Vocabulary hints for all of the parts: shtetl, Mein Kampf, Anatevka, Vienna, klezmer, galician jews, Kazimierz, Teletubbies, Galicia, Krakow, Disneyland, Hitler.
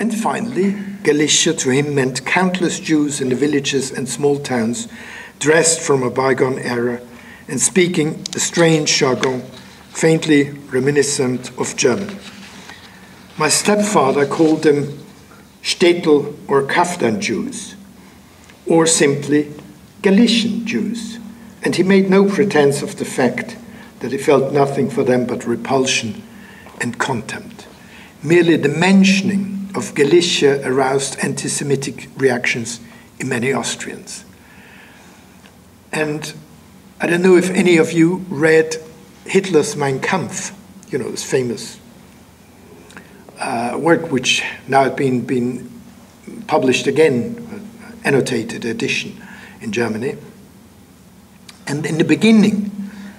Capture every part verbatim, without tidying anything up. And finally, Galicia to him meant countless Jews in the villages and small towns, dressed from a bygone era and speaking a strange jargon, faintly reminiscent of German. My stepfather called them Shtetl or Kaftan Jews, or simply Galician Jews, and he made no pretense of the fact that he felt nothing for them but repulsion and contempt. Merely the mentioning of Galicia aroused anti-Semitic reactions in many Austrians. And I don't know if any of you read Hitler's Mein Kampf, you know, his famous uh, work, which now has been, been published again, annotated edition in Germany. And in the beginning,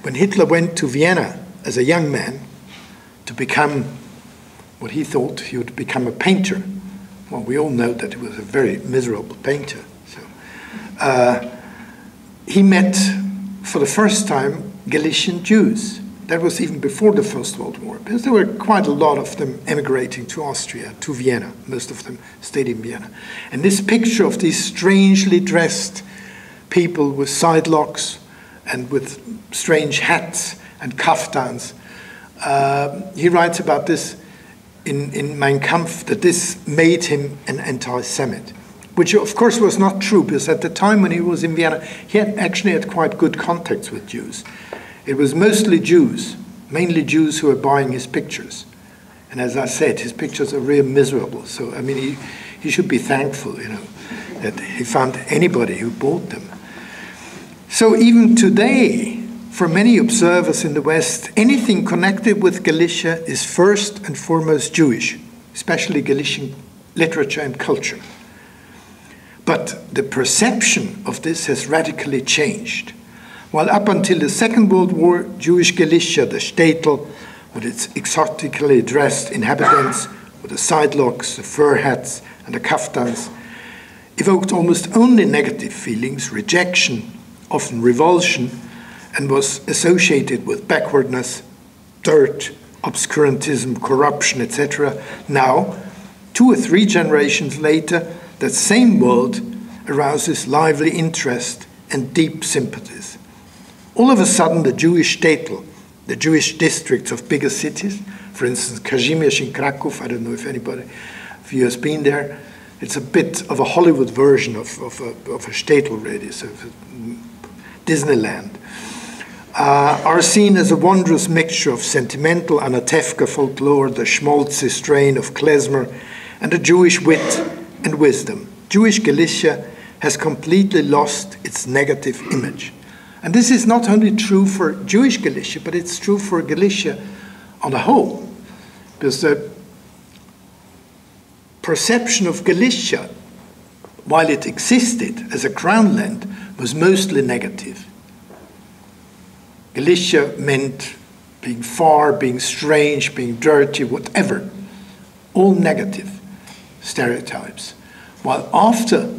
when Hitler went to Vienna as a young man to become what he thought he would become, a painter. Well, we all know that he was a very miserable painter. So, uh, he met for the first time Galician Jews. That was even before the First World War, because there were quite a lot of them emigrating to Austria, to Vienna. Most of them stayed in Vienna. And this picture of these strangely dressed people with sidelocks and with strange hats and kaftans, uh, he writes about this in, in Mein Kampf, that this made him an anti-Semite, which of course was not true, because at the time when he was in Vienna, he had actually had quite good contacts with Jews. It was mostly Jews, mainly Jews who were buying his pictures. And as I said, his pictures are really miserable. So, I mean, he, he should be thankful, you know, that he found anybody who bought them. So even today, for many observers in the West, anything connected with Galicia is first and foremost Jewish, especially Galician literature and culture. But the perception of this has radically changed. While up until the Second World War, Jewish Galicia, the shtetl, with its exotically dressed inhabitants, with the sidelocks, the fur hats, and the kaftans, evoked almost only negative feelings, rejection, often revulsion, and was associated with backwardness, dirt, obscurantism, corruption, et cetera. Now, two or three generations later, that same world arouses lively interest and deep sympathies. All of a sudden, the Jewish shtetl, the Jewish districts of bigger cities, for instance, Kazimierz in Krakow, I don't know if anybody of you has been there, it's a bit of a Hollywood version of, of, a, of a shtetl, really, so Disneyland. Uh, are seen as a wondrous mixture of sentimental Anatevka folklore, the Schmaltzy strain of klezmer, and the Jewish wit and wisdom. Jewish Galicia has completely lost its negative image. And this is not only true for Jewish Galicia, but it's true for Galicia on the whole, because the perception of Galicia, while it existed as a crown land, was mostly negative. Galicia meant being far, being strange, being dirty, whatever. All negative stereotypes. While after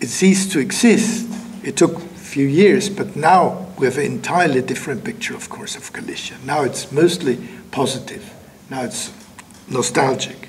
it ceased to exist, it took a few years, but now we have an entirely different picture, of course, of Galicia. Now it's mostly positive. Now it's nostalgic.